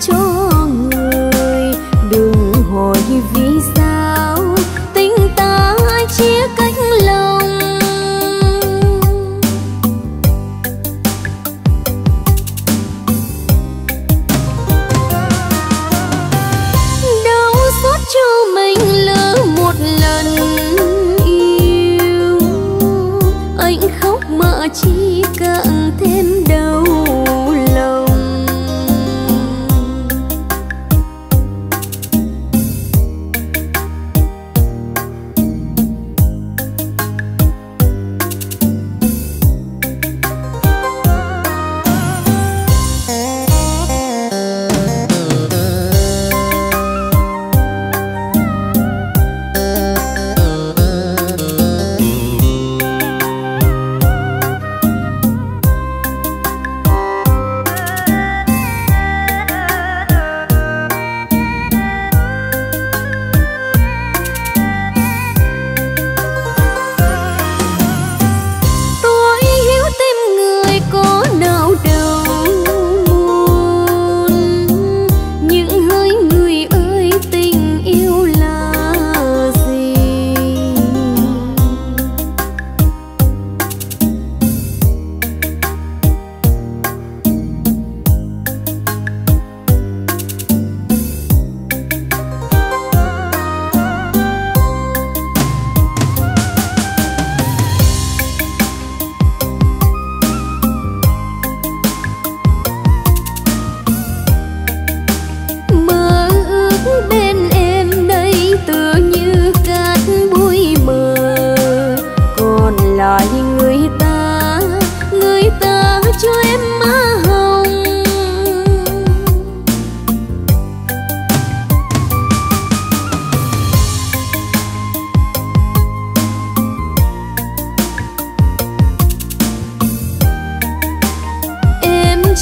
cho người đừng hỏi vì sao tình ta chia cách lòng. Đau xót cho mình lỡ một lần yêu, anh khóc mà chỉ cạn thêm đau.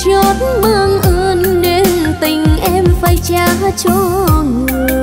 Chót mang ơn nên tình em phải trả cho người.